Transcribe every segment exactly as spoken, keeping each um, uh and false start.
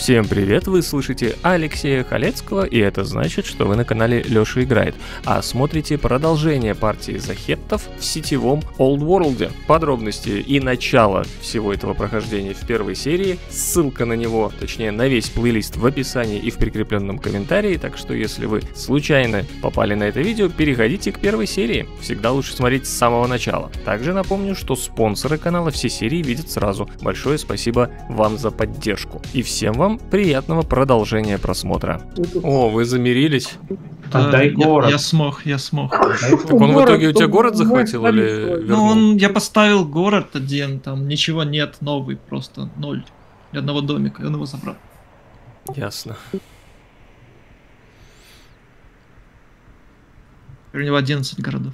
Всем привет, вы слышите Алексея Халецкого, и это значит, что вы на канале Лёша Играет, а смотрите продолжение партии за хеттов в сетевом Old World. Подробности и начало всего этого прохождения в первой серии, ссылка на него, точнее на весь плейлист в описании и в прикрепленном комментарии, так что если вы случайно попали на это видео, переходите к первой серии, всегда лучше смотреть с самого начала. Также напомню, что спонсоры канала все серии видят сразу, большое спасибо вам за поддержку, и всем вам приятного продолжения просмотра. О, вы замирились? Отдай город. Я, я смог, я смог. Так он город, в итоге у тебя город захватил или... Ну, он, я поставил город один, там ничего нет, новый, просто ноль. И одного домика, и он его забрал. Ясно. И у него одиннадцать городов.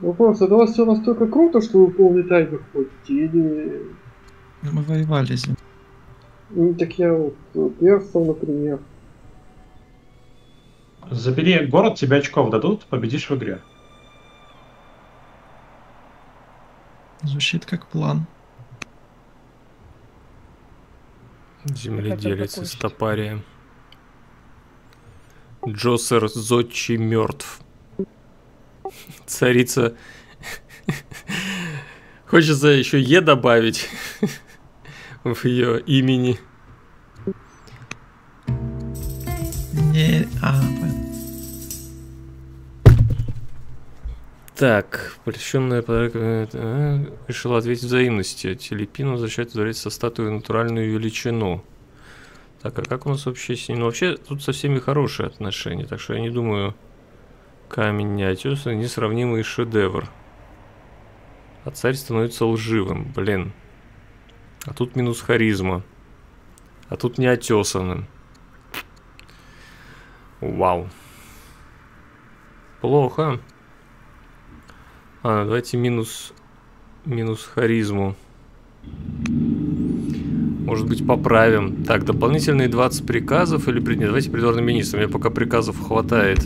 Вопрос, а у вас все настолько круто, что вы полный таймер ходите, или... Мы воевали с ним. Ну, так я вот персом, например. Забери город, тебе очков дадут, победишь в игре. Звучит как план. Земледелец из Топария. Джосер зодчи мертв. Царица. Хочется еще Е добавить. В ее имени. Не, а, так, польщенная подарка а, решила ответить взаимностью. Телепину возвращает дворец со статуей натуральную величину. Так, а как у нас вообще с ним? Ну, вообще тут со всеми хорошие отношения, так что я не думаю, камень не отеса, несравнимый шедевр. А царь становится лживым, блин. А тут минус харизма. А тут неотесанным. Вау. Плохо. А, давайте минус... Минус харизму. Может быть, поправим. Так, дополнительные двадцать приказов или... Нет, давайте придворным министром. Мне пока приказов хватает.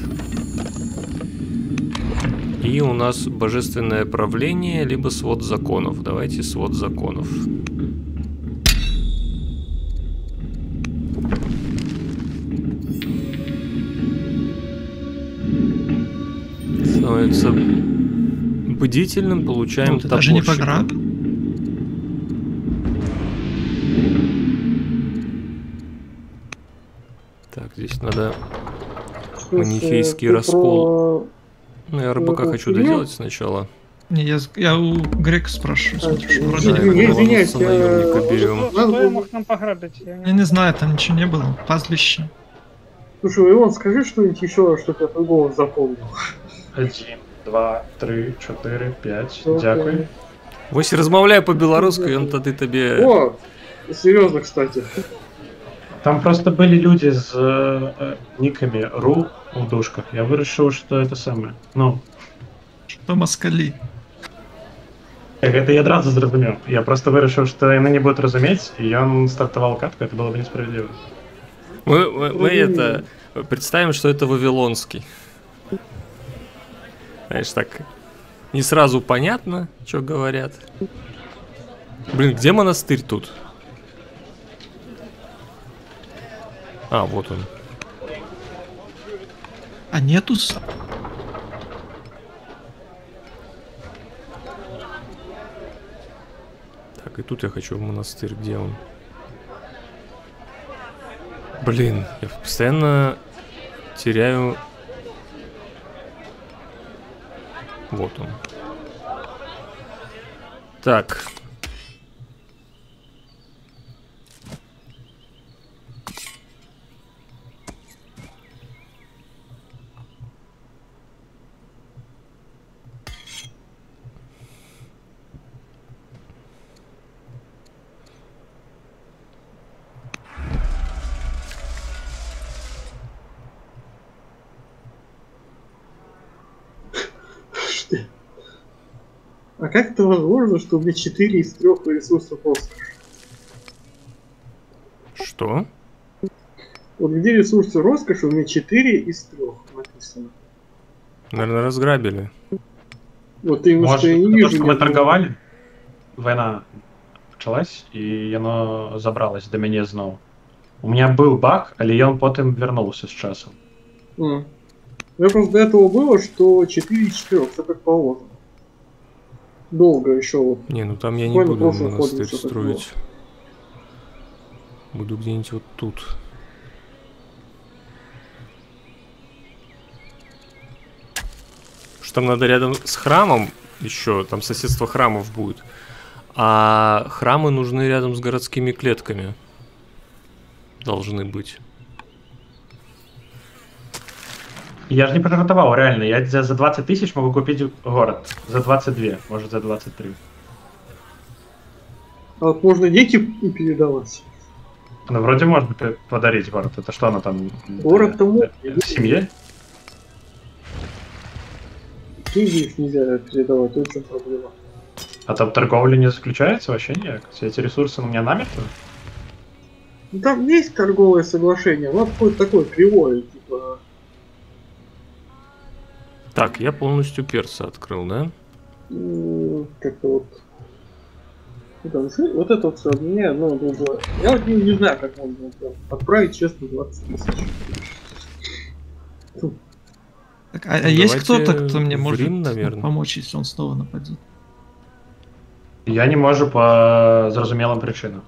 И у нас божественное правление, либо свод законов. Давайте свод законов. Становится бдительным, получаем ну, топорщик. Даже не пограб. Так, здесь надо манихейский раскол. Про... Ну, я рыбака ну, хочу доделать сначала. Не, я, я у Грека спрашиваю, смотрю, что вроде извиняюсь, я... берем. Что я мог нам пограбить? Я не, я не знаю, там ничего не было, пастбище. Слушай, Иван, скажи что-нибудь еще, чтобы я твой голос запомнил. Один, два, три, четыре, пять. Дякую. Вось размовляй по-белорусски, он тогда тебе... О, серьезно, кстати. Там просто были люди с э, никами ру в душках. Я вырашил, что это самое. Ну. Что москали? Это я сразу зразумел. Я просто вырашил, что они не будут разуметь, и он стартовал катку, это было бы несправедливо. Мы, мы, мы это представим, что это вавилонский. Знаешь, так не сразу понятно, что говорят. Блин, где монастырь тут? А, вот он. А нету. Так, и тут я хочу в монастырь, где он? Блин, я постоянно теряю. Вот он. Так. А как это возможно, что у меня четыре из трех ресурсов роскоши? Что? Вот где ресурсы роскоши, у меня четыре из трех написано. Наверное, разграбили. Вот именно, может, что я не вижу. Может, мы торговали? Война. почалась, і воно забралось до мене знову. У меня был баг, але ён потом вернулся с часом. Mm. Я просто до этого было, что четыре из четырёх, все как положено. Долго еще вот. Не, ну там я не буду монастырь строить. Буду где-нибудь вот тут. Что там надо рядом с храмом еще, там соседство храмов будет. А храмы нужны рядом с городскими клетками. Должны быть. Я же не проротовал, реально. Я за двадцать тысяч могу купить город. За двадцать две, может за двадцать три. А вот можно дети передавать. Ну вроде можно подарить город. Это что она там? Город тому? В семье? Деньги их нельзя передавать, в чем проблема. А там торговля не заключается вообще никак? Все эти ресурсы у меня намертво? Ну там есть торговое соглашение, оно какое-то такое кривое, типа... Так, я полностью перса открыл, да? Как-то вот... Вот это вот все обменяю, но другое. Я вот не, не знаю, как можно отправить, честно, двадцать тысяч. Так, а ну, есть кто-то, кто мне может Рим, наверное, помочь, если он снова нападет? Я не могу по зразумелым причинам.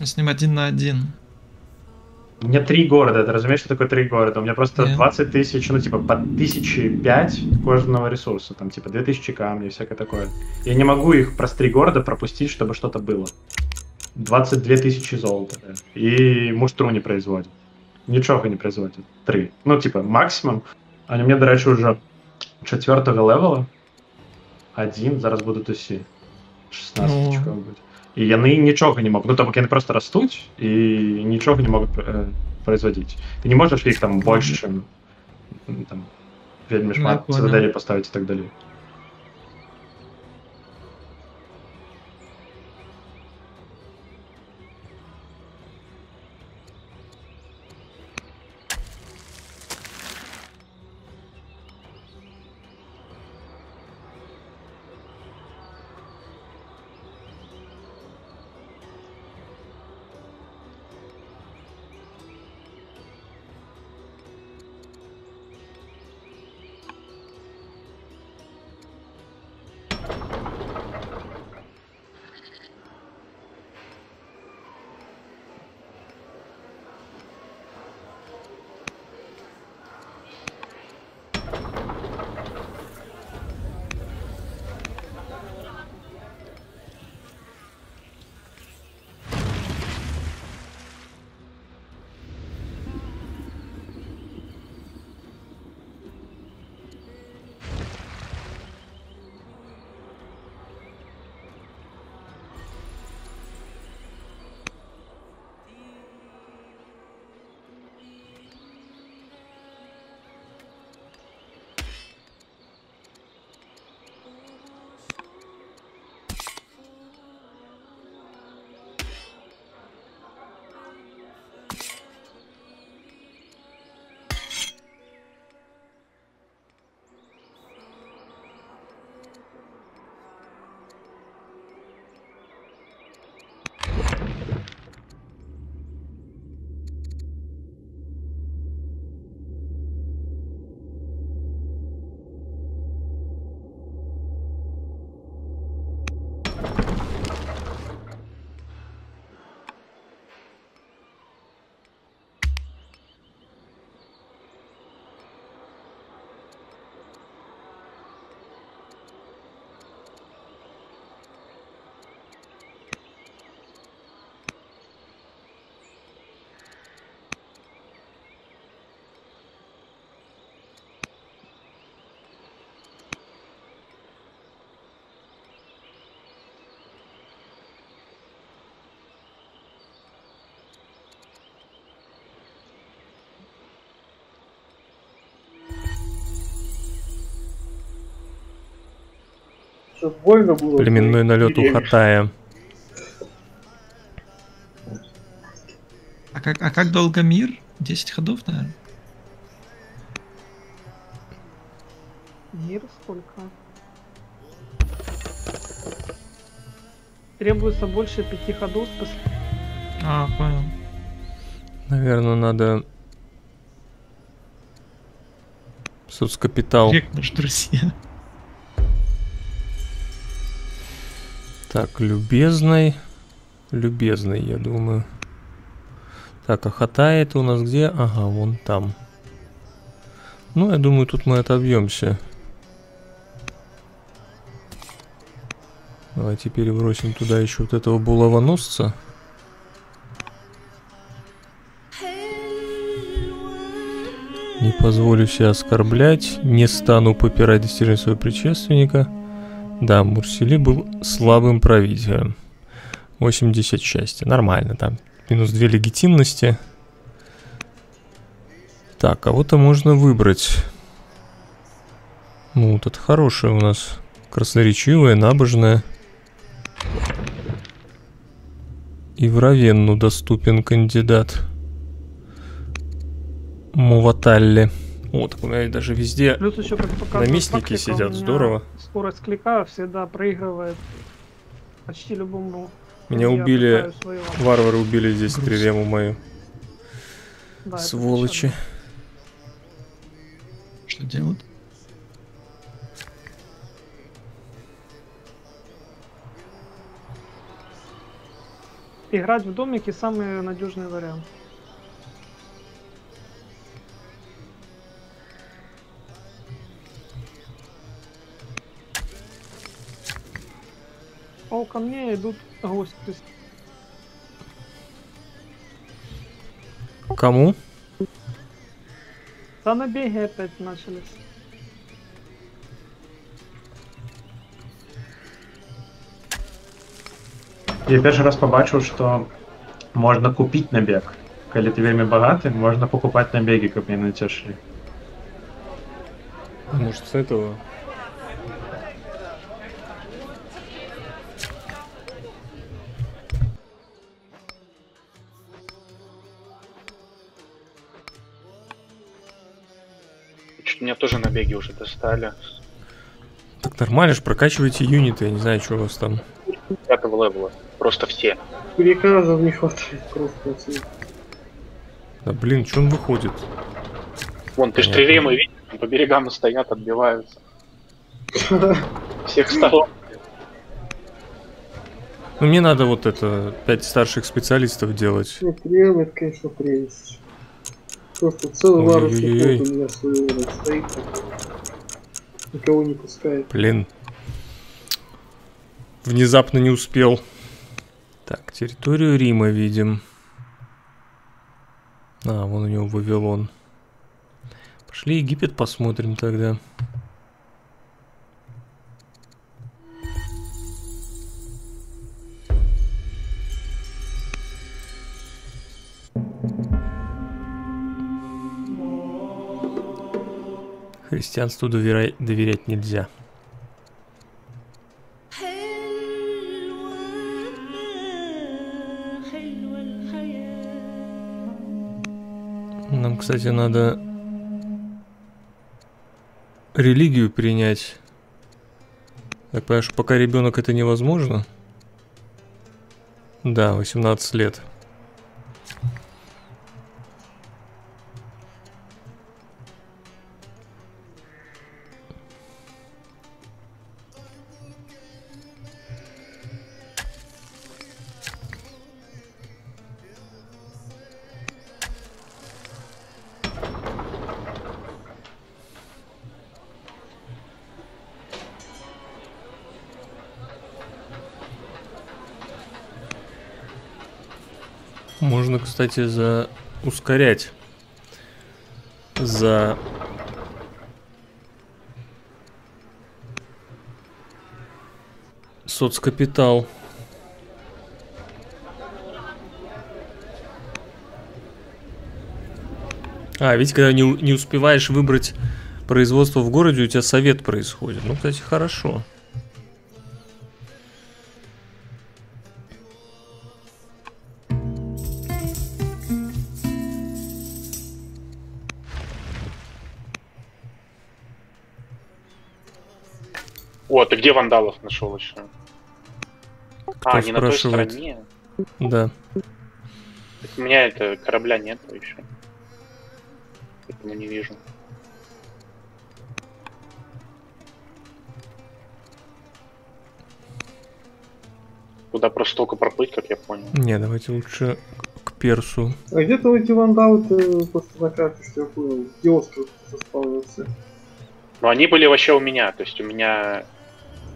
Мы с ним один на один. У меня три города, ты разумеешь, что такое три города? У меня просто yeah. двадцать тысяч, ну типа по тысячи пять кожного ресурса, там типа две тысячи камней, всякое такое. Я не могу их про три города пропустить, чтобы что-то было. двадцать две тысячи золота. Да. И муштру не производит. Ничего не производит. Три. Ну типа максимум. Они мне, до речи, уже четвертого левела. Один, зараз будут уси. шестнадцать очков будет. И яны нічога не могут. Ну, там они просто растут и ничего не могут э, производить. Ты не можешь их там больше, чем там, вельми шмат цитадели поставить и так далее. Больно было. Племенной налет у Хатая. А как, а как долго мир? десять ходов, наверное. Мир сколько? требуется больше пяти ходов. После... А, понял. Наверное, надо... Соцкапитал. Век наш, друзья. Так, любезный. Любезный, я думаю. Так, а хата это у нас где? Ага, вон там. Ну, я думаю, тут мы отобьемся. Давайте перебросим туда еще вот этого булавоносца. Не позволю себя оскорблять. Не стану попирать достижения своего предшественника. Да, Мурсили был слабым правителем. восемьдесят счастья. Нормально там. Минус две легитимности. Так, кого-то можно выбрать. Ну, вот это хорошее у нас. Красноречивое, набожное. И в Равенну доступен кандидат. Моваталли. О, так у меня даже везде плюс еще, как наместники сидят. Здорово. Скорость клика всегда проигрывает почти любому... Меня убили, варвары убили здесь трирему мою. Да, сволочи. Что делают? Играть в домике самый надежный вариант. О, ко мне идут гости. Кому? Да набеги опять начались. Я первый раз побачил, что можно купить набег. Когда ты вельми богатый, можно покупать набеги, как мне на тебя шли. Может, с этого... Меня тоже набеги уже достали. Так нормально ж, прокачивайте юниты, я не знаю, что у вас там. Пятого левела, просто все. Приказов не хватает, просто все. Да блин, что он выходит? Вон, ты ж триремы видишь, по берегам стоят, отбиваются. Всех сторон. Ну мне надо вот это, пять старших специалистов делать. Триремы, это конечно прелесть. Просто целый варварский флот у меня своего стоит. Никого не пускает. Блин. Внезапно не успел. Так, территорию Рима видим. А, вон у него Вавилон. Пошли Египет посмотрим тогда. Христианству доверять, доверять нельзя. Нам, кстати, надо религию принять. Так, понимаю, что пока ребенок это невозможно. Да, восемнадцать лет. Можно, кстати, за ускорять, за соцкапитал. А, видите, когда не, не успеваешь выбрать производство в городе, у тебя совет происходит. Ну, кстати, хорошо. О, ты где вандалов нашел еще? Кто а, не спрашивает? На той стороне? Да. Так у меня это корабля нет еще. Поэтому не вижу. Куда просто только проплыть, как я понял. Не, давайте лучше к Персу. А где-то эти вандауты просто на карте, что я понял, где остров заспавнился. Ну они были вообще у меня, то есть у меня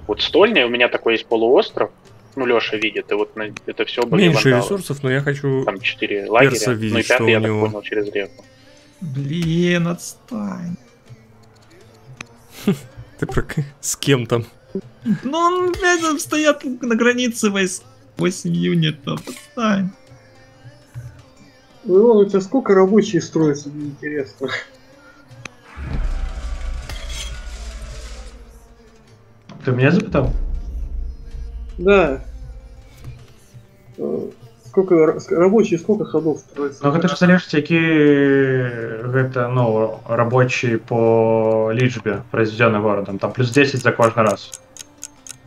вот стольные, у меня такой есть полуостров, ну Лёша видит, и вот на... это все были меньше вандалы. Ресурсов, но я хочу там четыре лагеря, Перса видеть, ну и пятый я него... так понял через реку. Блин, отстань. Ты про... с кем там? Ну, он, блядь, там стоят на границе восемь юнитов, отстань. Ну, Илон, у тебя сколько рабочих строится, мне интересно. Ты меня запитал? Да. Сколько рабочих, сколько ходов строится? Ну, это же залежит, какие это, ну, рабочие по личбе, произведенные городом. Там плюс десять за каждый раз.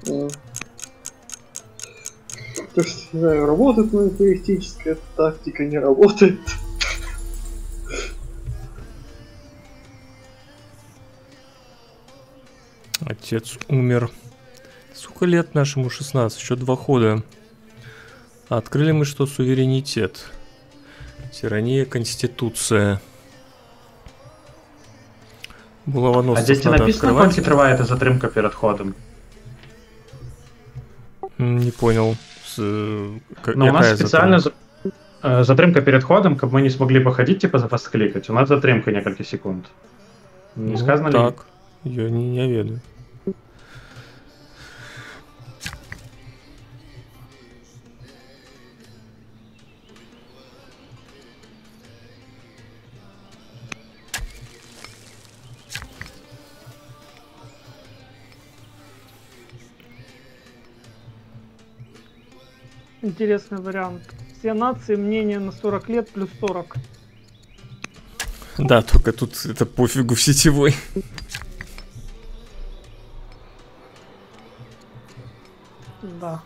Да. То есть, не знаю, работает, но теоретическая тактика не работает. Отец умер. Сколько лет нашему? шестнадцать, еще два хода. Открыли мы что? Суверенитет. Тирания, конституция. Булавоносцев. А здесь не написано, сколько тревает эта затримка перед ходом? Не понял. Ну, у нас специально затримка? затримка перед ходом, как мы не смогли походить, типа запосткликать. У нас затримка несколько секунд. Не ну, сказано так. Ли? Я не, не ведаю. Интересный вариант. Все нации, мнение на сорок лет плюс сорок. Да, только тут это пофигу в сетевой. Да.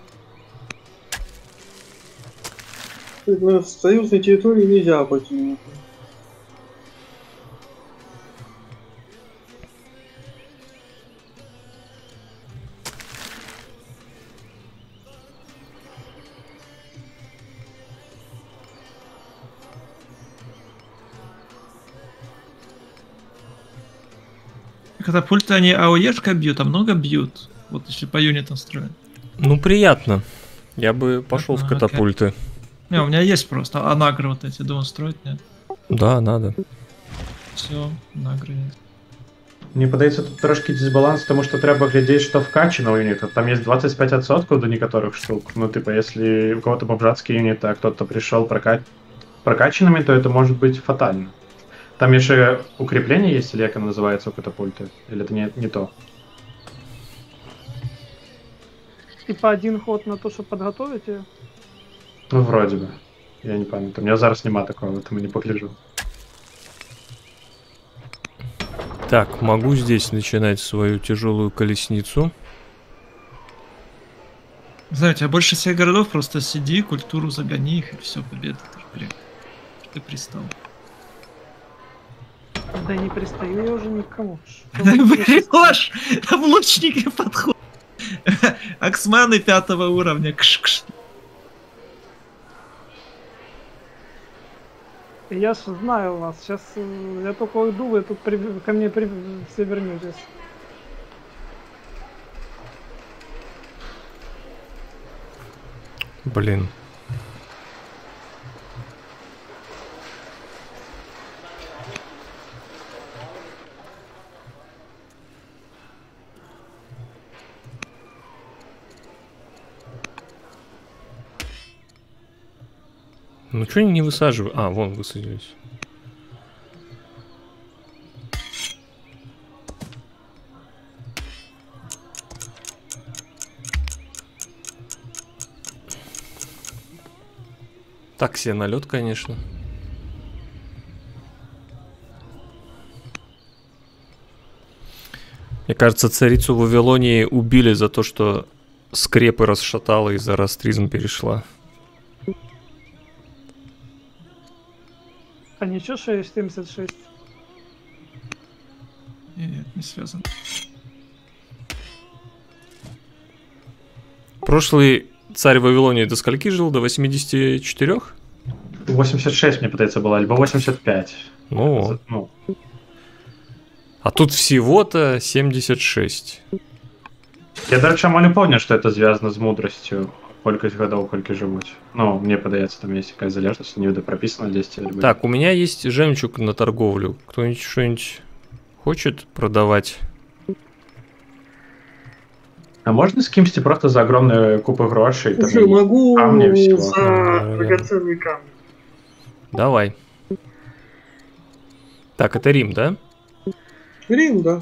В союзной территории нельзя пойти. Катапульты, они АОЕшка бьют, а много бьют. Вот еще по юнитам строят. Ну, приятно. Я бы пошел в катапульты. Окей. Не, у меня есть просто анагры вот эти, думаю, строить, нет? Да, надо. Все, анагры нет. Мне подается тут трошки дисбаланс, потому что треба глядеть, что вкачано у юнита. Там есть двадцать пять процентов до некоторых штук. Ну, типа, если у кого-то бомжатский юнит, а кто-то пришел прокач... прокачанными, то это может быть фатально. Там еще укрепление есть, или как оно называется у катапульты? Или это не, не то? Типа один ход на то, чтобы подготовить ее? Ну, вроде бы. Я не помню. У меня зараз нема такого, поэтому не погляжу. Так, могу здесь начинать свою тяжелую колесницу. Знаете, а больше всех городов просто сиди, культуру загони их, и все, победа. Ты пристал. Да не пристаю я уже никому. Да врешь! Там лучники подходят. Аксманы пятого уровня. Кш-кш. Я ж знаю вас. Сейчас я только уйду, вы тут при... ко мне при... все вернетесь. Блин. Ну что они не высаживают? А, вон высадились. Так себе налет, конечно. Мне кажется, царицу Вавилонии убили за то, что скрепы расшатала и за растризм перешла. А ничего, шесть семьдесят шесть? Нет, не связано. Прошлый царь Вавилонии до скольки жил? До восьмидесяти четырёх? восемьдесят шесть, мне пытается было, либо восемьдесят пять. Ну, ну. А тут всего-то семьдесят шесть. Я даже чому не помню, что это связано с мудростью. Колька годов, кольки живут. Ну, мне подается, там есть какая-то залежность, не буду прописано здесь. Так, у меня есть жемчуг на торговлю. Кто-нибудь что-нибудь хочет продавать? А можно скиньте просто за огромную купу грошей? Уже там могу камни всего. За драгоценные камни. Давай. Так, это Рим, да? Рим, да.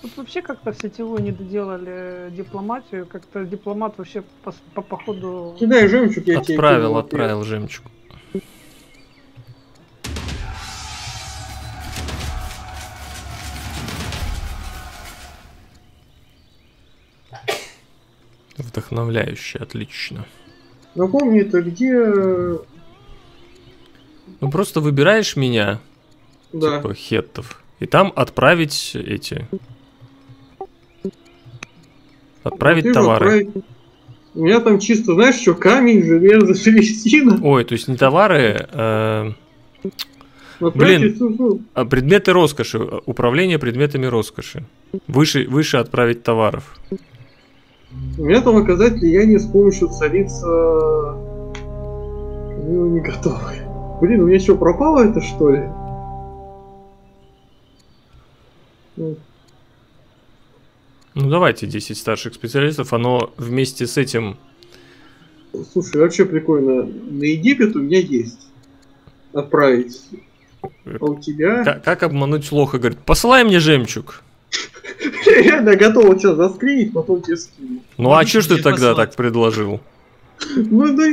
Тут вообще как-то в сетевой не доделали дипломатию, как-то дипломат вообще по, по, по ходу... Кидай жемчуг, я тебе отправил, кину, отправил жемчуг. Вдохновляюще, отлично. Напомни-то, где... Ну просто выбираешь меня, да, типа хеттов, и там отправить эти... Отправить ты товары. Отправить. У меня там чисто, знаешь, что камень, железо, шерстина. Ой, то есть не товары. Э... Блин, предметы роскоши. Управление предметами роскоши. Выше, выше отправить товаров. У меня там оказать влияние с помощью царица. Ну, не готовы. Блин, у меня что, пропало это, что ли? Ну давайте десять старших специалистов, оно вместе с этим... Слушай, вообще прикольно. На Египет у меня есть. Отправить. А у тебя... Как, как обмануть лоха? Говорит, посылай мне жемчуг. Я готова тебя заскринить, потом тебе скину. Ну а чё ж ты тогда так предложил? Ну да...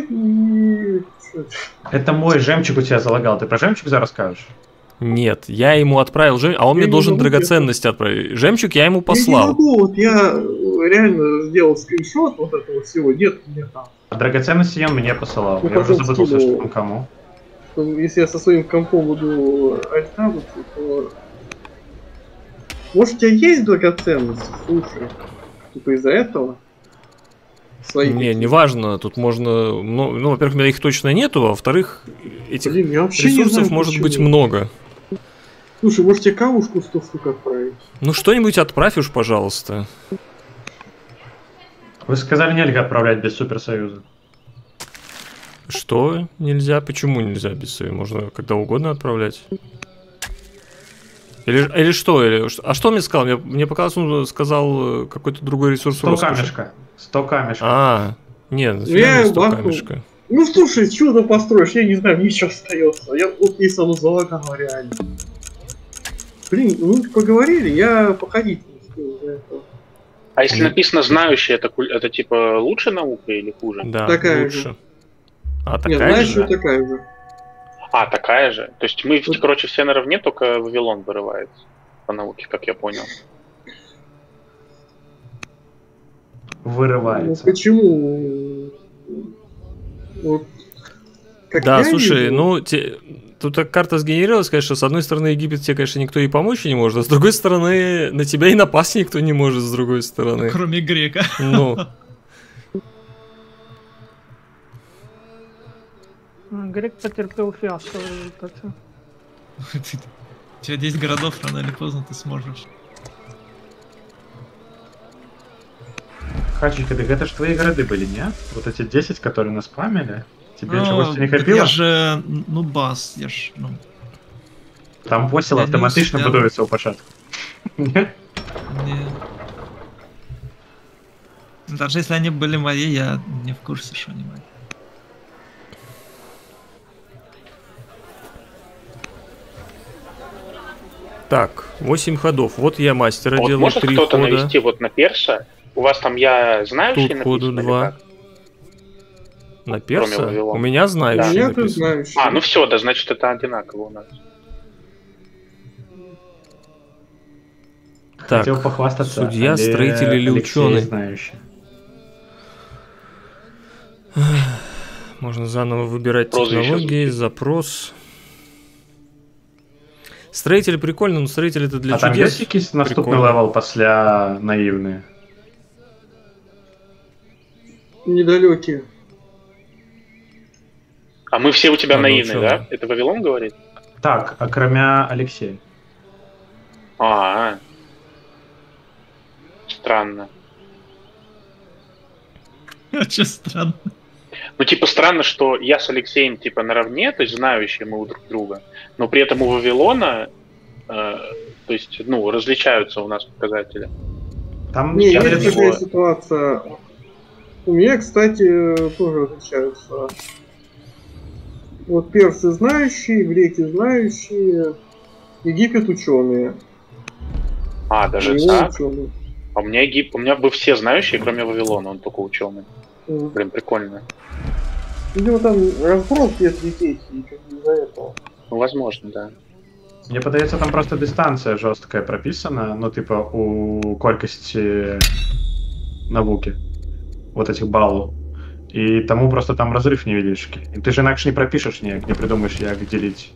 Это мой жемчуг у тебя залагал. Ты про жемчуг зараз скажешь? Нет, я ему отправил жемчуг, а он я мне должен драгоценности отправить. Жемчуг я ему послал. Я не могу, вот я реально сделал скриншот вот этого всего, нет, нет. А драгоценности я мне посылал, ну, я уже забыл, что там кому. Если я со своим компом буду альтабаться, то... Может, у тебя есть драгоценности, слушай, типа из-за этого? Свои не, не важно, тут можно... Ну, ну во-первых, у меня их точно нету, а во-вторых, этих Блин, ресурсов знаю, может почему. быть много. Слушай, может тебе кавушку сто штук отправить? Ну что-нибудь отправь уж, пожалуйста. Вы сказали, нельзя отправлять без Суперсоюза. Что нельзя? Почему нельзя без Союза? Можно когда угодно отправлять. Или, или что? Или, а что мне сказал? Мне, мне показалось, он сказал какой-то другой ресурс. Сто камешка. Сто камешка. А, нет, не сто камешка. Ну слушай, чудо построишь, я не знаю, ничего остается. Я вот не сам залагал, реально. Блин, ну поговорили, я походить не успел за этого. А если написано знающий, это, это типа лучше наука или хуже? Да, такая лучше. Же. А, такая нет, знаешь, же? такая же. А, такая же. То есть мы, короче, все наравне, только Вавилон вырывается по науке, как я понял. Вырывается. Ну, почему? Вот. Да, слушай, вижу? ну, те... тут так карта сгенерировалась, конечно, с одной стороны Египет тебе, конечно, никто и помочь не может, а с другой стороны на тебя и напасть никто не может, с другой стороны. Кроме грека. Ну. Грек потерпел фиаско в результате. У тебя десять городов, рано или поздно ты сможешь. Хаченька, так это же твои города были, нет? Вот эти десять, которые нас спамили, тебе а, чего-то не хватило? Я же, ну, бас, я ж, ну... Там восемь автоматично подуется у початку. Нет? Нет. Даже если они были мои, я не в курсе, что они мои. Так, восемь ходов. Вот я мастера вот делаю. Может кто-то навести вот на перса? У вас там я знающий Тут написано? Тут два. На перса? У меня знающий да. написано. Знающий. А, ну все, да, значит это одинаково у нас. Так, судья, строитель или ученый? Можно заново выбирать технологии, запрос. Строитель прикольно, но строитель это для а чудес. А там есть якийсь наступный левел после наивные? Недалекие. А мы все у тебя а, наивные, ну, да? Это Вавилон говорит? Так, а кроме Алексея. А, -а, а, странно. Очень странно. Ну, типа, странно, что я с Алексеем, типа, наравне, то есть, знающие мы друг друга, но при этом у Вавилона, э, то есть, ну, различаются у нас показатели. Там не, есть него... такая ситуация. У меня, кстати, тоже различаются. Вот персы знающие, греки знающие, Египет ученые. А, даже так? Ученые. А у меня Египет, у меня бы все знающие, кроме Вавилона, он только ученый. Mm. Блин, прикольно. Видимо, там разброс без детей, из-за этого. Ну, возможно, да. Мне подается, там просто дистанция жесткая прописана, ну, типа, у колькости науки, вот этих баллов. И тому просто там разрыв невеличкий. И ты же иначе не пропишешь ніяк, не придумаешь, як делить.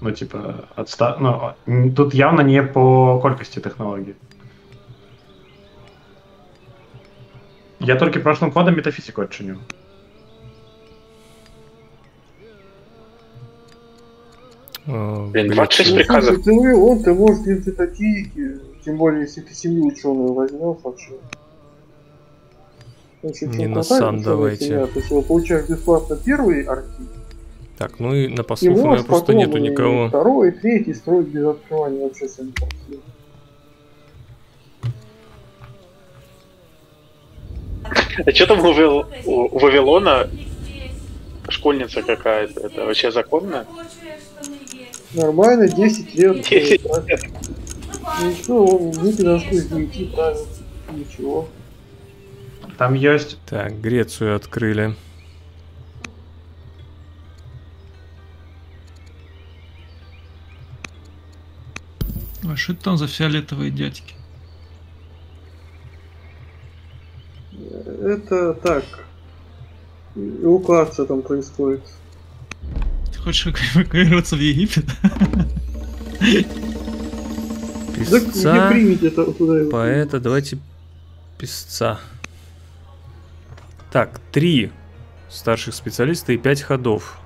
Ну, типа, отста... ну, тут явно не по колькости технологий. Я только прошлым ходом метафизику отчиню. Блин, двадцать шесть приказов. Если ты, он, ты можешь делать такие, тем более, если ты семью ученую возьмешь вообще. Значит, не на сан давайте. Семья, то есть, получаешь бесплатно первый архив. Так, ну и на послух у меня просто нету никого. Второй, третий строить без открывания вообще сами архив. А что там у Вавилона школьница какая-то? Это вообще законно? Нормально, десять лет. десять лет. Ничего, не переношу из девяти правил. Ничего. Там есть... Так, Грецию открыли. А что это там за фиолетовые дядьки? Это так. Эвакуация там происходит. Ты хочешь эвакуироваться в Египет? Песца, поэта, давайте песца. Так, три старших специалиста и пять ходов.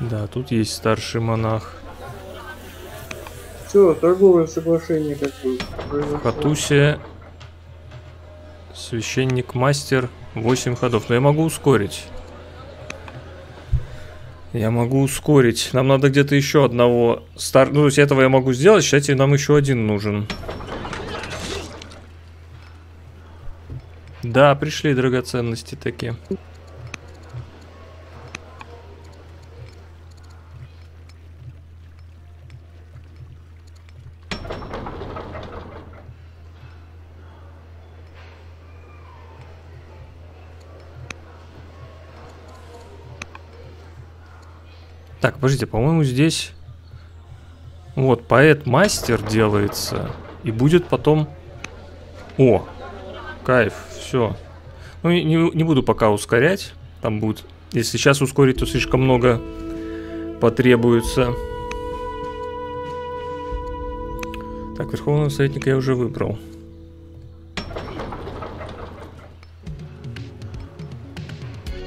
Да, тут есть старший монах. Все, торговое соглашение какое-то. В Хатусе священник-мастер восемь ходов. Но я могу ускорить. Я могу ускорить. Нам надо где-то еще одного стар... Ну, то есть этого я могу сделать. Считайте, нам еще один нужен. Да, пришли драгоценности такие. Так, подождите, по-моему, здесь вот поэт-мастер делается, и будет потом... О, кайф, все. Ну, не, не буду пока ускорять, там будет... Если сейчас ускорить, то слишком много потребуется. Так, верховного советника я уже выбрал.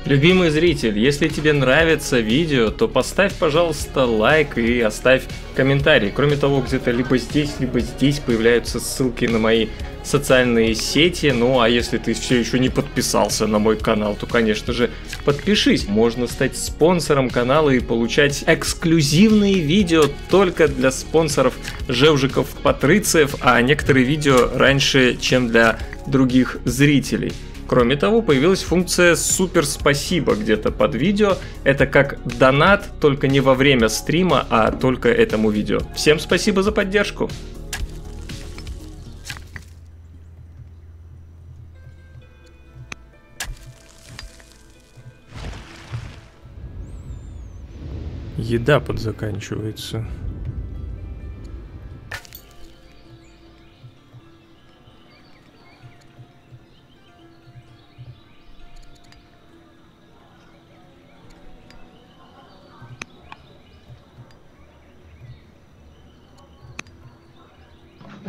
Любимый зритель, если тебе нравится видео, то поставь, пожалуйста, лайк и оставь комментарий. Кроме того, где-то либо здесь, либо здесь появляются ссылки на мои социальные сети. Ну а если ты все еще не подписался на мой канал, то, конечно же, подпишись. Можно стать спонсором канала и получать эксклюзивные видео только для спонсоров Жевжиков Патрициев, а некоторые видео раньше, чем для других зрителей. Кроме того, появилась функция «Супер спасибо» где-то под видео. Это как донат, только не во время стрима, а только этому видео. Всем спасибо за поддержку! Еда подзаканчивается.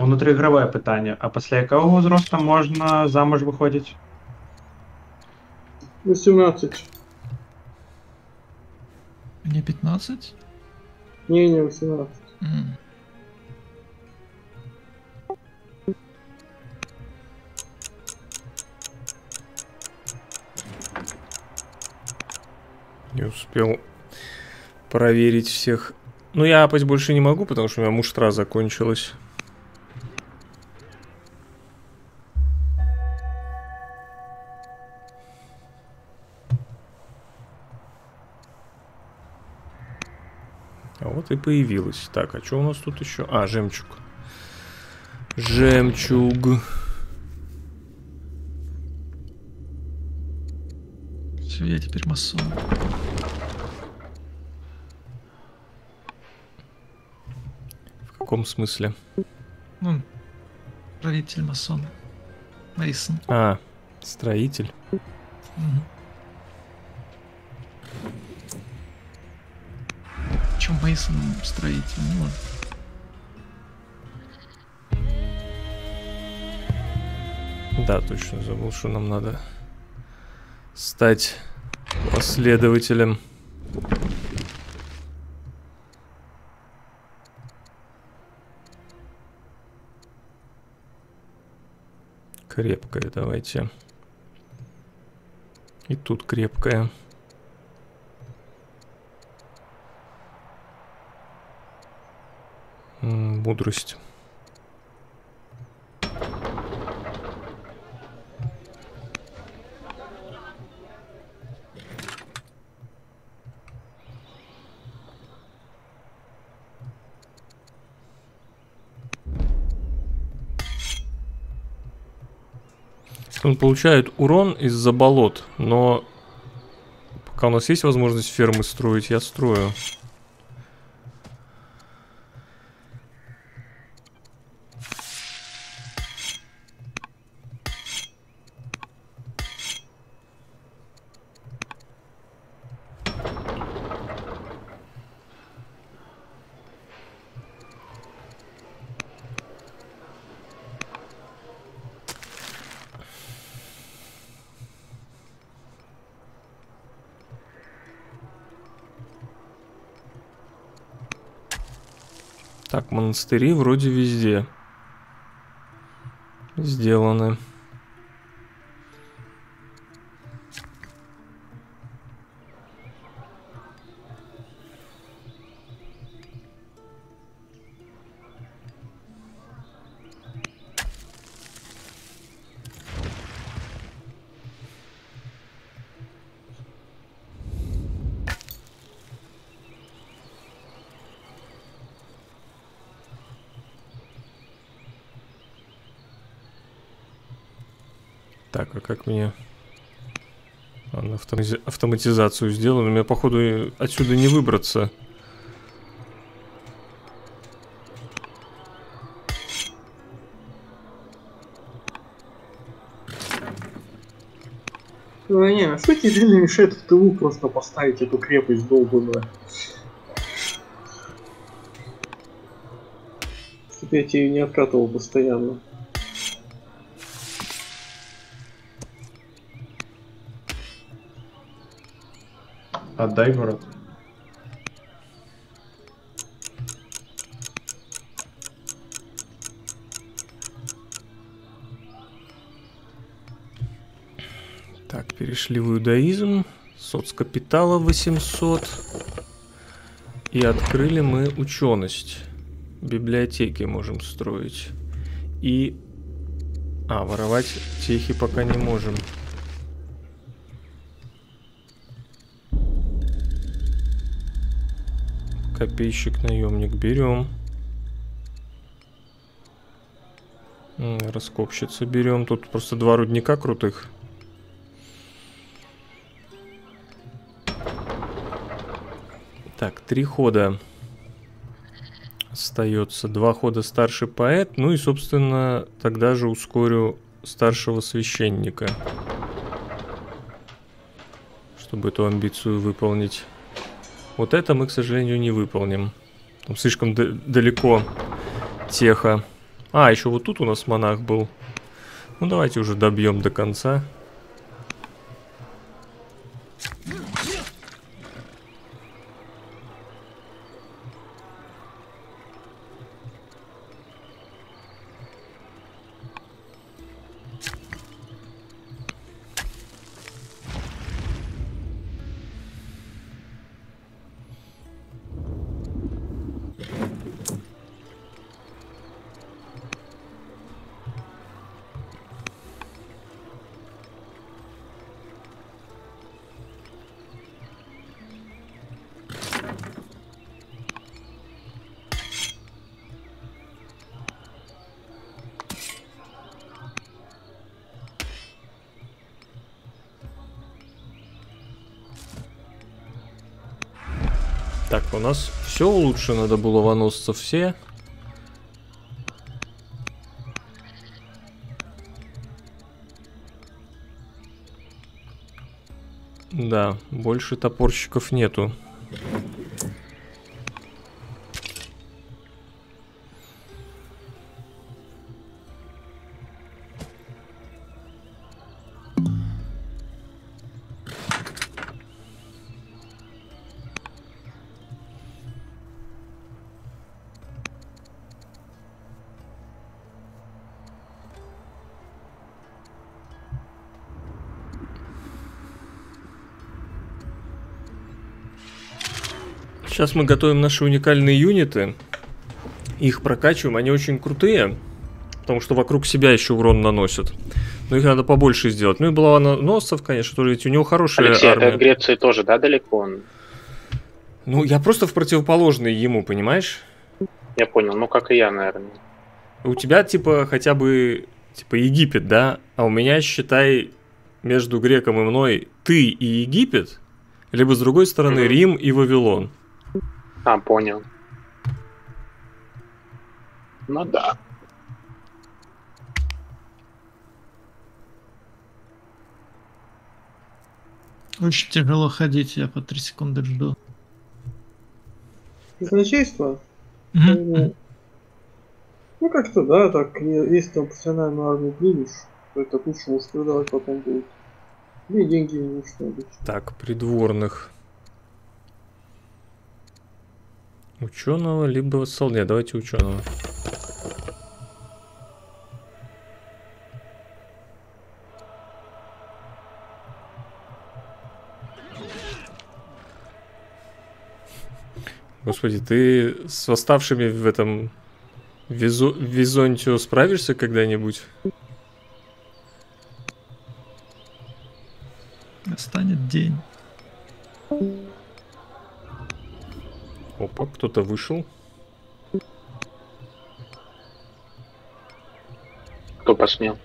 Внутріігрове питання. А після якого возрасту можна замуж виходити? восемнадцать. Мне пятнадцать? Не, не восемнадцать. Mm. Не успел проверить всех. Ну я апать больше не могу, потому что у меня муштра закончилась. И появилась. Так, а что у нас тут еще? А, жемчуг. Жемчуг. Все, я теперь масон. В каком смысле? Ну, правитель масона. Марисон. А, строитель. Угу. Чем Мейсон строитель? Ну, да, точно забыл, что нам надо стать последователем. Крепкое давайте. И тут крепкое. Мудрость. Он получает урон из-за болот, но пока у нас есть возможность фермы строить, я строю. Так, монастыри вроде везде сделаны. Как мне автоматизацию сделали, мне походу отсюда не выбраться. Ну не, а что тебе не мешает в тылу просто поставить эту крепость долбанную? Чтобы я тебе не откатывал постоянно. Отдай город. Так, перешли в иудаизм. Соцкапитала восемьсот. И открыли мы ученость. Библиотеки можем строить. И... А, воровать техи пока не можем. Копейщик, наемник берем. Раскопщица берем. Тут просто два рудника крутых. Так, три хода остается. Два хода старший поэт. Ну и, собственно, тогда же ускорю старшего священника, чтобы эту амбицию выполнить. Вот это мы, к сожалению, не выполним. Там слишком далеко теха А, еще вот тут у нас монах был. Ну, давайте уже добьем до конца. Так, у нас все лучше, надо было ваносца все. Да, больше топорщиков нету. Сейчас мы готовим наши уникальные юниты, их прокачиваем, они очень крутые, потому что вокруг себя еще урон наносят, но их надо побольше сделать. Ну и Булавоносцев, конечно, тоже, ведь у него хорошая Алексей, армия. Алексей, от Греции тоже, да, далеко он? Ну, я просто в противоположный ему, понимаешь? Я понял, ну как и я, наверное. У тебя типа хотя бы типа Египет, да, а у меня, считай, между греком и мной ты и Египет, либо с другой стороны mm-hmm. Рим и Вавилон. А, понял. Ну да. Очень тяжело ходить, я по три секунды жду. Казначейство? Mm-hmm. Ну как-то да, так, если там профессиональную армию двинешь, то это лучше уж продавать потом будет. Ну и деньги не нужно. Так, придворных. Ученого, либо солдат. Нет, давайте ученого. Господи, ты с восставшими в этом визу... Визонтио справишься когда-нибудь? Настанет день. Опа, кто-то вышел. Кто посмел?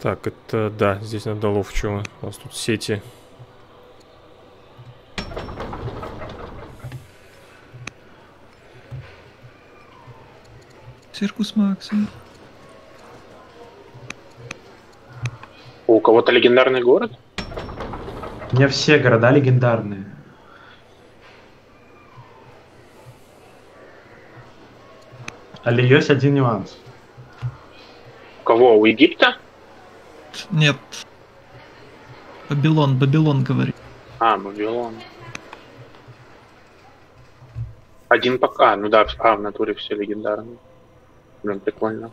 Так, это да, здесь надо ловчего. У нас тут сети. Циркус Максим. У кого-то легендарный город? У меня все города легендарные. Але есть один нюанс. У кого? У Египта? Нет. Бабилон, Бабилон говорит. А, Бабилон. Один пока, ну да, а, в натуре все легендарные. Блин, прикольно.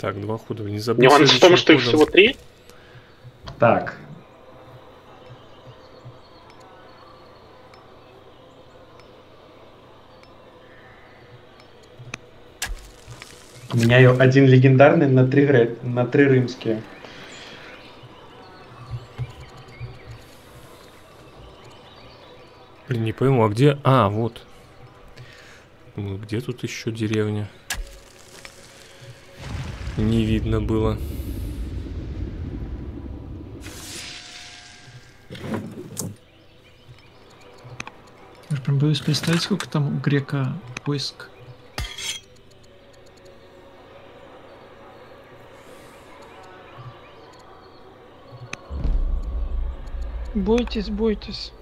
Так, два хода, не забудь. Нюанс в том, что их всего три? Так. У меня ее один легендарный на три, на три римские. Блин, не пойму, а где? А, вот. Ну, где тут еще деревня? Не видно было. Я прям боюсь представить, сколько там у грека войск. Бойтесь, бойтесь.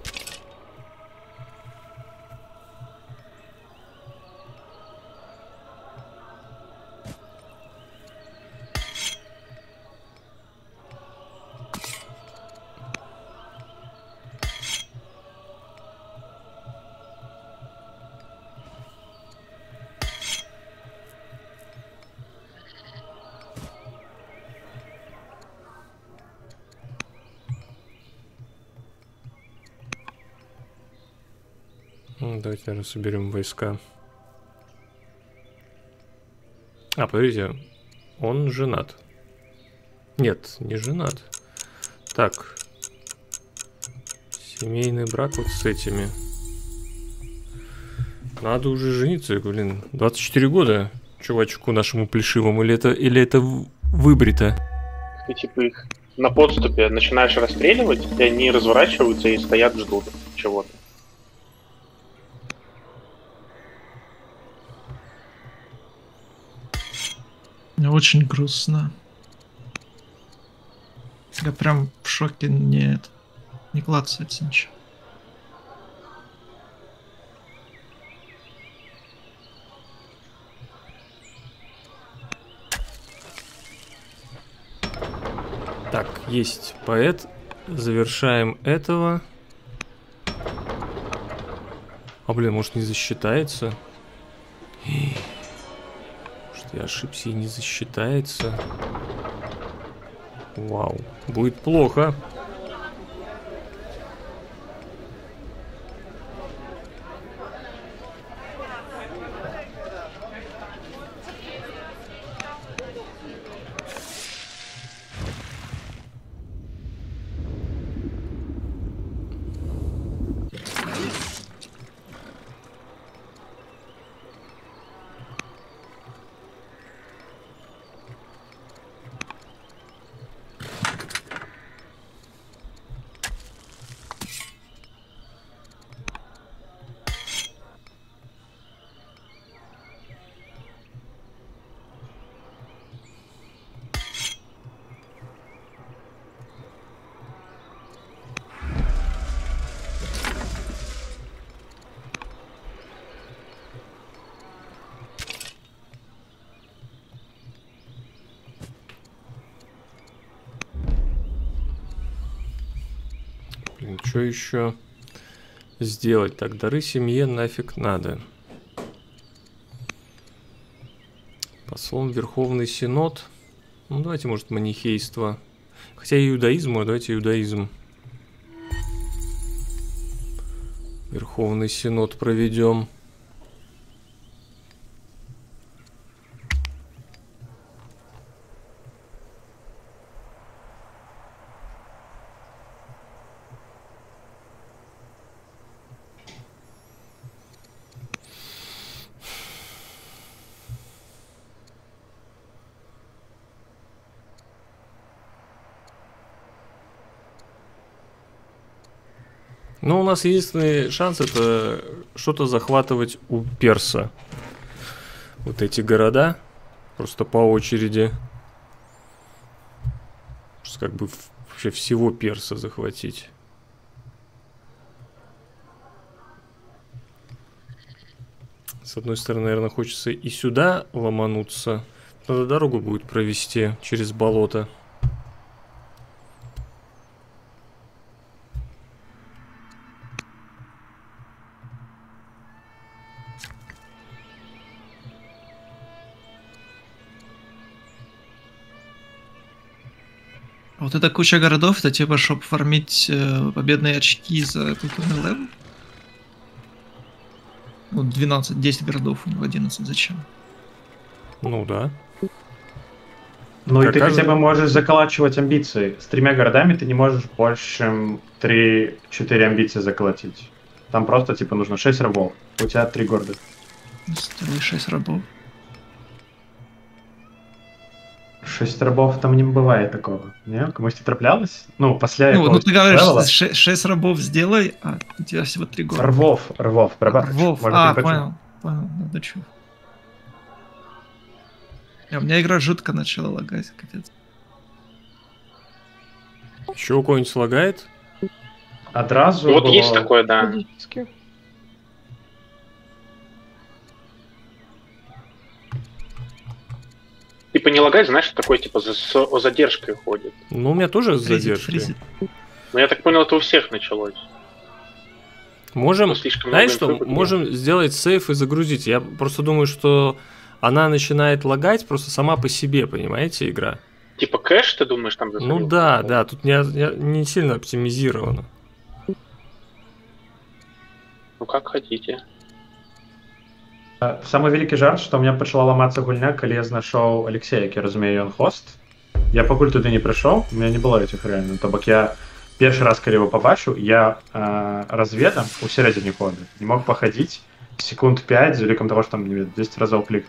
Ну, давайте, наверное, соберем войска. А, подождите, он женат. Нет, не женат. Так. Семейный брак вот с этими. Надо уже жениться, блин. двадцать четыре года чувачку нашему плешивому. Или это, или это выбрито? Ты типа их на подступе начинаешь расстреливать, и они разворачиваются и стоят, ждут чего-то. Мне очень грустно. Я прям в шоке. Нет. Не клацается ничего. Так, есть поэт. Завершаем этого. А, блин, может, не засчитается? Может, я ошибся и не засчитается? Вау, будет плохо. Что еще сделать? Так, дары семье нафиг надо. Послом Верховный Синод. Ну, давайте, может, манихейство. Хотя иудаизм, а давайте иудаизм. Верховный Синод проведем. Но у нас единственный шанс — это что-то захватывать у перса. Вот эти города. Просто по очереди. Просто как бы вообще всего перса захватить. С одной стороны, наверное, хочется и сюда ломануться. Надо дорогу будет провести через болото. Вот эта куча городов, это типа, чтобы фармить э, победные очки за культурный левел. Ну, двенадцать, десять городов, у него одиннадцать, зачем? Ну да. Ну как и ты каждый... хотя бы можешь заколачивать амбиции. С тремя городами ты не можешь больше три-четыре амбиции заколотить. Там просто типа нужно шесть рабов. У тебя три города. шесть рабов. Шесть рабов там не бывает такого. Не? Кому-то траплялось? Ну, после... Ну, ну ты говоришь, ше шесть рабов сделай, а у тебя всего три города. Рвов, рвов, пробар. Рвов, может, а, понял, понял, надо чего. У меня игра жутко начала лагать, капец. Еще у кого-нибудь лагает? Одразу... Вот было... есть такое, да. Типа не лагает, знаешь, такой типа за, с задержкой ходит. Ну, у меня тоже с задержкой. Ну, я так понял, это у всех началось. Можем, знаешь что, инфы, можем да. сделать сейф и загрузить. Я просто думаю, что она начинает лагать просто сама по себе, понимаете, игра. Типа кэш, ты думаешь, там засорил? Ну да, да, тут не, не сильно оптимизировано. Ну как хотите. Самый великий жарт, что у меня почала ломаться гульня, коли я знайшов Алексея, який, розумію, он хост. Я покуль туди не прийшов, у меня не было этих реально. Тобто я перший раз, коли его побачу, я э, розвідом у середині коду. Не мог походить секунд пять, з великом того, что там десять разів клик.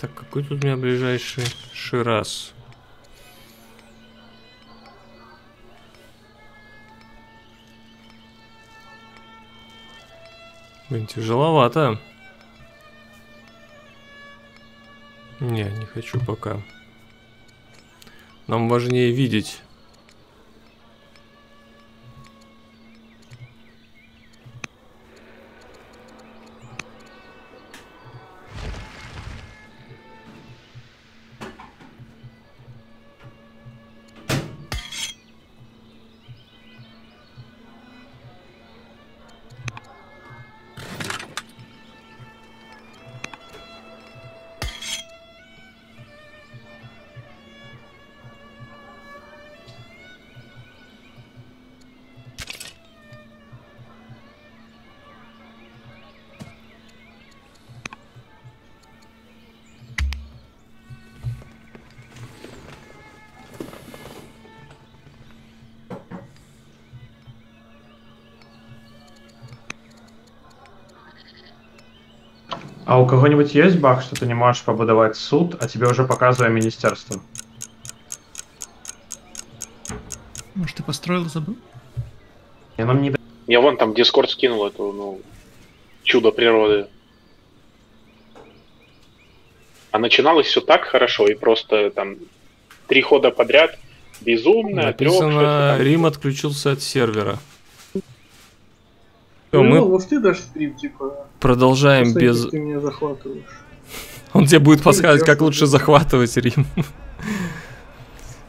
Так, какой тут у меня ближайший Шираз? Блин, тяжеловато. Не, не хочу пока. Нам важнее видеть. А у кого-нибудь есть баг, что ты не можешь побудовать суд, а тебе уже показывает министерство? Может, ты построил, забыл? Я, нам не... Я вон там Дискорд скинул эту, ну, чудо природы. А начиналось все так хорошо, и просто там три хода подряд, безумно. Написано, трёх, Рим отключился от сервера. Ну, мы вот ты дашь стрим, типа, продолжаем без... Ты меня захватываешь. Он тебе будет подсказывать, как лучше захватывать Рим.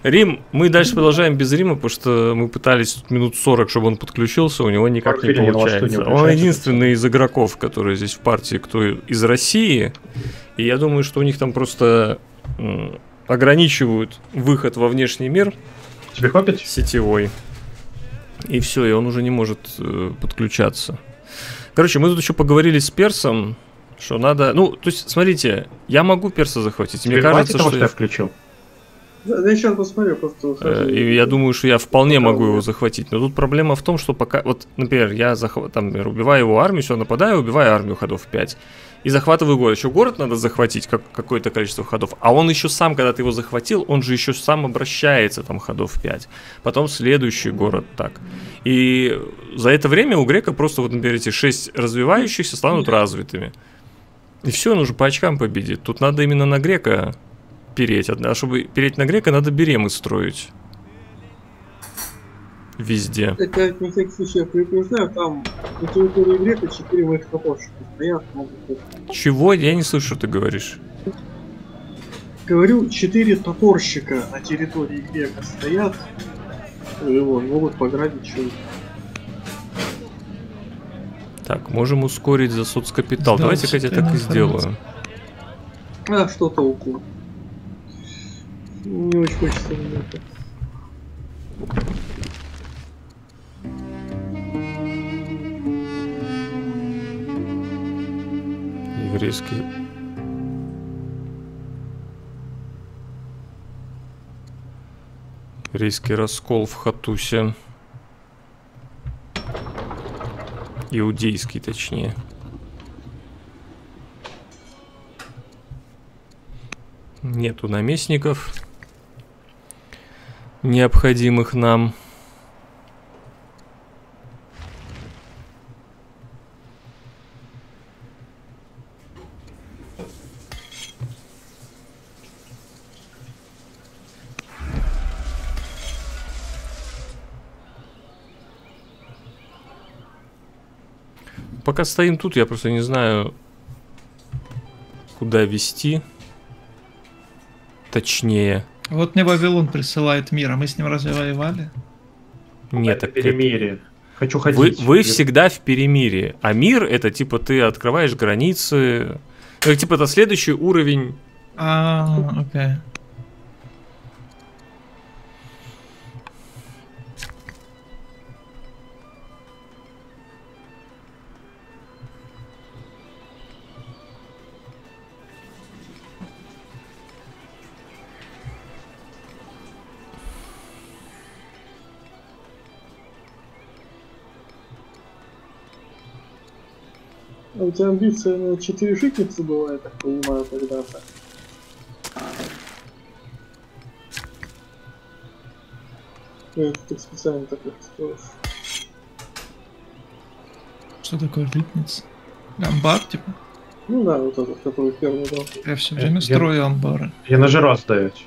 Рим, мы дальше продолжаем без Рима, потому что мы пытались минут сорок, чтобы он подключился, у него никак не получается. Он единственный из игроков, которые здесь в партии, кто из России. И я думаю, что у них там просто ограничивают выход во внешний мир. Тебе хватит? Сетевой. И все, и он уже не может э, подключаться. Короче, мы тут еще поговорили с персом, что надо... Ну, то есть, смотрите, я могу перса захватить. Тебе мне кажется, того, что, что я включил. Да, да я сейчас посмотрю, просто... Э, и я думаю, что я вполне да, могу да. его захватить. Но тут проблема в том, что пока... Вот, например, я захват... там, например, убиваю его армию, все, нападаю, убиваю армию ходов пять. И захватываю город. Еще город надо захватить, как... какое-то количество ходов. А он еще сам, когда ты его захватил, он же еще сам обращается, там, ходов пять. Потом следующий город, так. И за это время у грека просто, вот, например, эти шесть развивающихся станут развитыми. И все, он уже по очкам победит. Тут надо именно на грека переть. А чтобы переть на грека, надо беремы строить. Везде. Так, я на всякий случай я предупреждаю, там на территории грека четыре моих копошек стоят. Чего? Я не слышу, что ты говоришь. Говорю, четыре топорщика на территории грека стоят. И вон, могут пограбить что-нибудь. Так, можем ускорить за соцкапитал. Давайте, хотя я так и сделаю. А, что толку? Не очень хочется мне это. Еврейский. Еврейский раскол в Хатусе. Иудейский, точнее. Нету наместников, необходимых нам. Пока стоим тут, я просто не знаю, куда вести. Точнее. Вот мне Вавилон присылает мир, а мы с ним разве воевали? Нет, это перемирие. Хочу ходить. Вы, вы всегда в перемирии. А мир это типа ты открываешь границы. Ну, типа это следующий уровень. А, окей. У тебя амбиция на четыре житницы была, я так понимаю, когда-то. Эх, ты специально так легко. Что такое житница? Амбар, типа? Ну да, вот этот, который первый дал. Я все время я, строю я... амбары. Я на жиру остаюсь.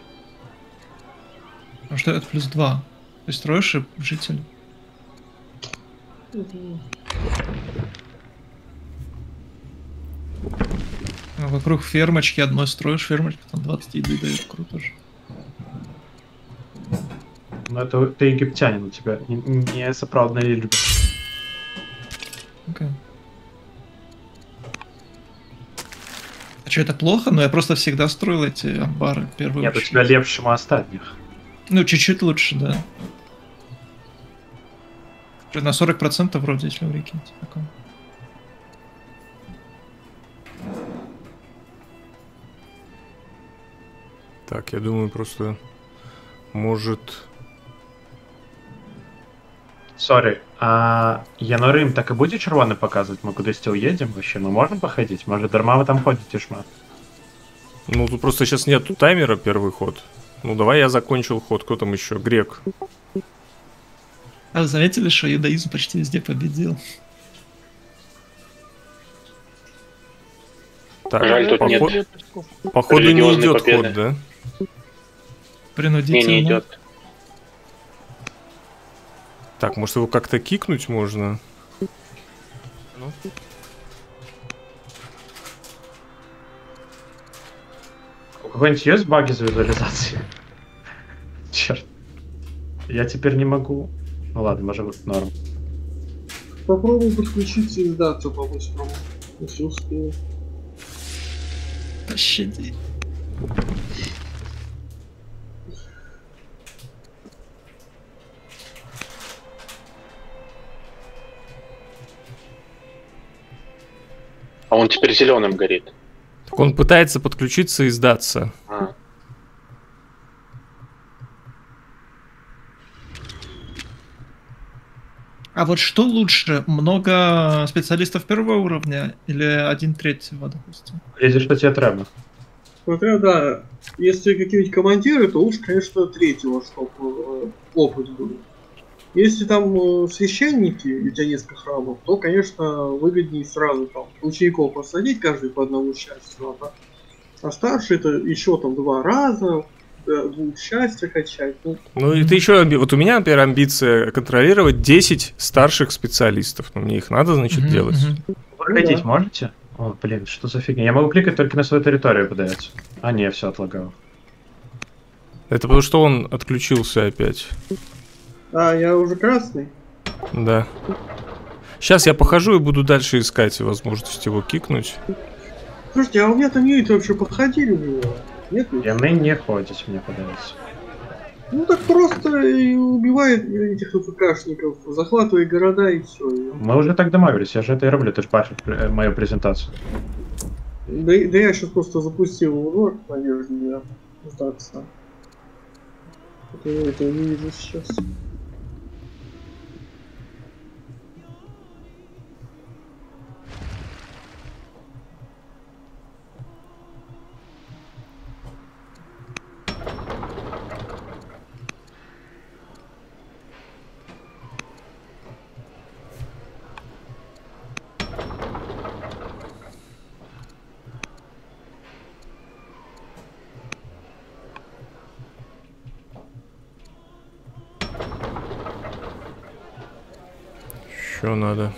Потому что это плюс два. Ты строишь и житель. Угу. Вокруг фермочки одной строишь фермочку, там двадцать еды дают, круто же. Ну это ты египтянин, у тебя не, не соправданная любовь. Okay. А что, это плохо? Но я просто всегда строил эти амбары первые. Нет, очередь. У тебя лепше остальных. Ну чуть-чуть лучше, да. На сорок процентов вроде, если прикиньте. Так, я думаю, просто может... Сори, а Янорым так и будет червоны показывать? Мы куда стил едем вообще? Мы можем походить? Может, дарма вы там ходите, шма? Ну, тут просто сейчас нет таймера первый ход. Ну, давай я закончил ход. Кто там еще? Грек. А вы заметили, что иудаизм почти везде победил? Так, жаль, тут поход... нет. Походу не идет победы. Ход, да? Принудительно. Не, не идет. Так, может его как-то кикнуть можно? Ну. У кого-нибудь есть баги за визуализацией? Черт. Я теперь не могу. Ну ладно, может быть норм. Попробуй подключить издацию по-быстрому. Если успею. Пощади. А он теперь зеленым горит. Так он пытается подключиться и сдаться. А. А вот что лучше? Много специалистов первого уровня или один третьего, допустим? Если что тебе треба. Смотря, да. Если какие-нибудь командиры, то лучше, конечно, третьего, чтобы опыт был. Если там священники, у тебя несколько храмов, то, конечно, выгоднее сразу там учеников посадить, каждый по одному счастью. А старший это еще там два раза. Двух счастья качать. Ну, ну и ты еще, вот у меня, например, амбиция контролировать десять старших специалистов. Но мне их надо, значит, mm-hmm, делать. Mm-hmm. Выходить да. Можете? О, блин, что за фигня? Я могу кликать только на свою территорию подается. А, не, все отлагало. Это потому что он отключился опять. А, я уже красный? Да. Сейчас я похожу и буду дальше искать возможность его кикнуть. Слушайте, а у меня там юниты вообще подходили у него? Нет, нет. Яны не ходит, мне подается. Ну так просто и убивает этих ФКшников, захватывает города и все. И... Мы уже так домовились, я же это и роблю, ты же бачишь мою презентацию. Да, да я сейчас просто запустил узор, наверное, сдаться. Я это не вижу сейчас. Надо.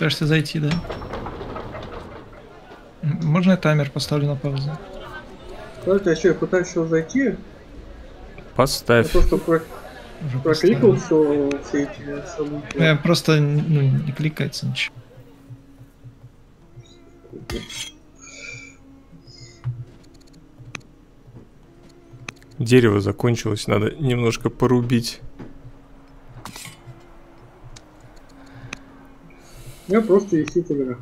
Пытаешься зайти, да? Можно я таймер поставлю на паузу? Подожди, а что, я пытаюсь зайти? Поставь. А то, что про... прокликал все, все эти события. Я просто, ну, не кликается ничего. Дерево закончилось, надо немножко порубить. Я просто ищу тебя.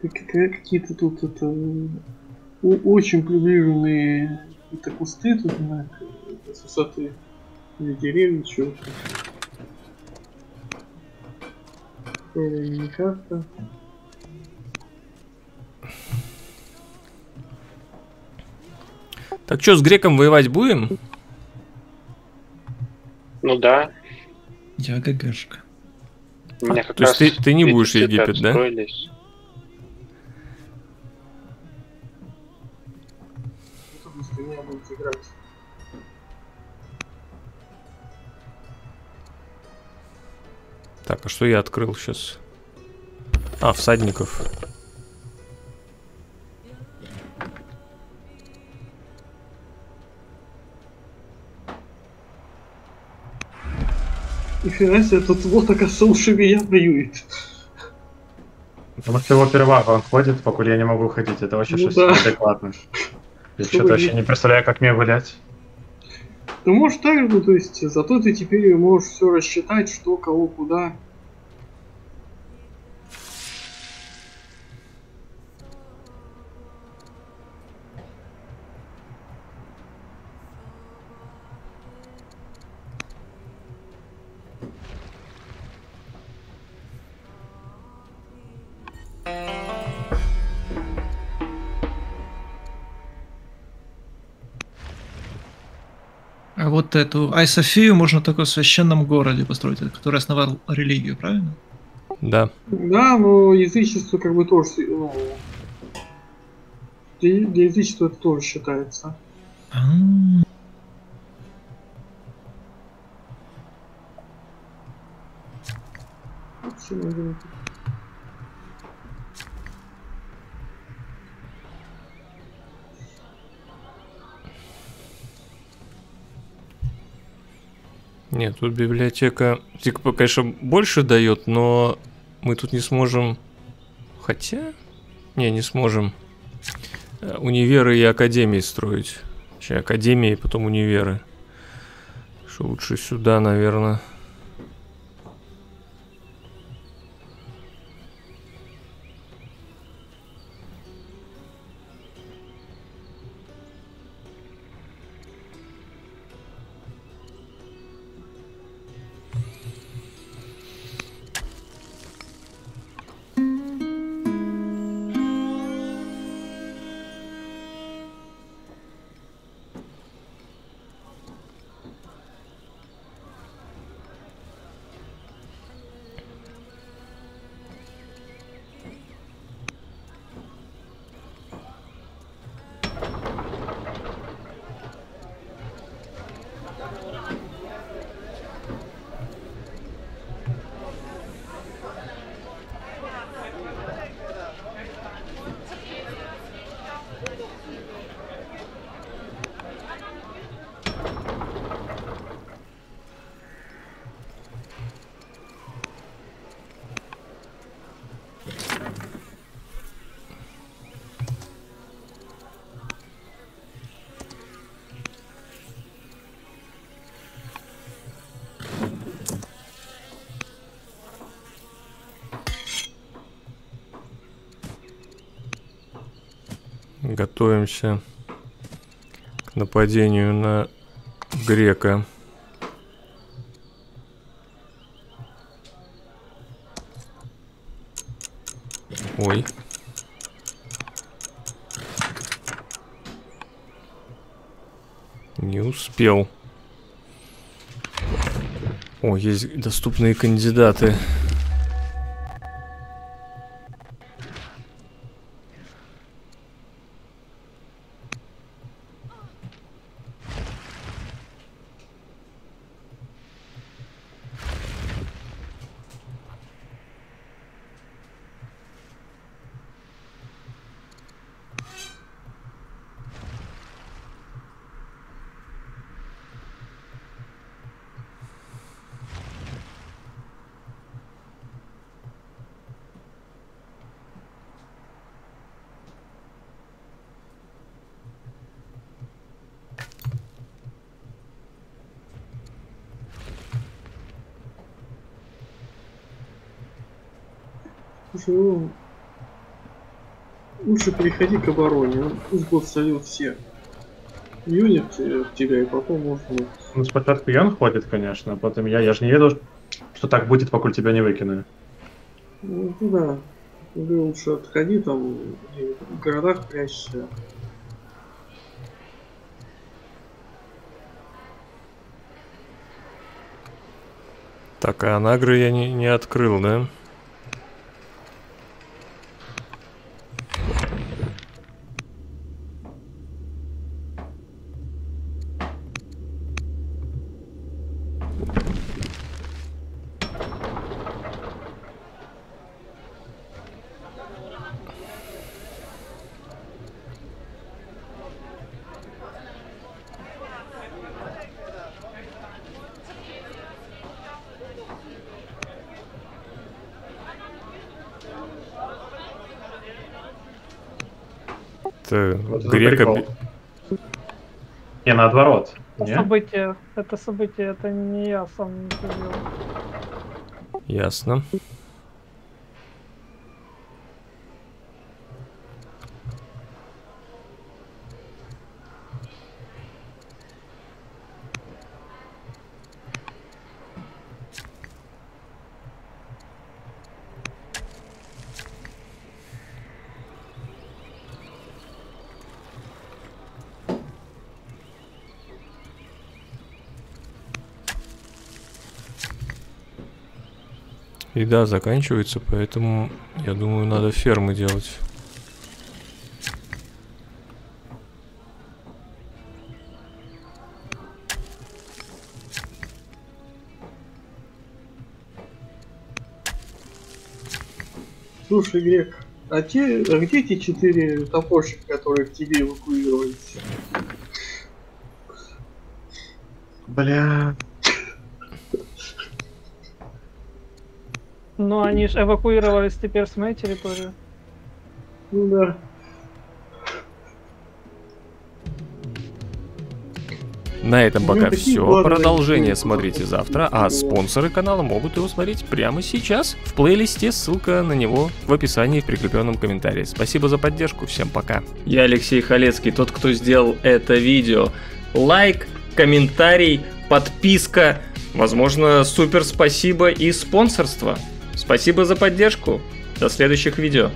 Какие-то тут это, очень приближенные это кусты тут на с высоты или деревья, чего-то. Не карта. Так что, с греком воевать будем? Ну да. Я ГГшка. А, то есть ты, ты не будешь Египет, да? Так, а что я открыл сейчас? А, всадников. Нифига себе, тут вот оказался лучше меня воюет. Потому что его первака, он ходит, покуда я не могу ходить. Это вообще ну что-то да. Неадекватно. Я что-то вы... вообще не представляю, как мне гулять. Ты можешь так, ну то есть, зато ты теперь можешь все рассчитать, что, кого, куда. Вот эту Айсофию можно только в священном городе построить, который основал религию, правильно? Да. Да, но язычество как бы тоже... Ну, для, для язычества это тоже считается. А-а-а. Нет, тут библиотека, конечно, больше дает, но мы тут не сможем, хотя, не, не сможем универы и академии строить, точнее, академии, потом универы, что лучше сюда, наверное. Готовимся к нападению на грека. Ой. Не успел. О, есть доступные кандидаты. Слушай, ну лучше приходи к обороне, пусть Бог сольет всех. Юнит тебя, и потом можно... Ну, спочатку Ян ходит, конечно, а потом я. Я же не веду, что так будет, покуль тебя не выкину. Ну, да. Ты лучше отходи там, в городах прячься. Так, а нагры я не, не открыл, да? Грека... Не, наоборот. Это событие. Это событие, это не я сам не делал. Ясно. Еда заканчивается, поэтому, я думаю, надо фермы делать. Слушай, Грек, а, те, а где те четыре топорщика, которые к тебе эвакуировались? Бля... Ну они же эвакуировались теперь с моей территории. Ну да. На этом пока все. Продолжение смотрите завтра, а спонсоры канала могут его смотреть прямо сейчас. В плейлисте ссылка на него в описании в прикрепленном комментарии. Спасибо за поддержку, всем пока. Я Алексей Халецкий, тот, кто сделал это видео. Лайк, комментарий, подписка, возможно, супер спасибо и спонсорство. Спасибо за поддержку. До следующих видео.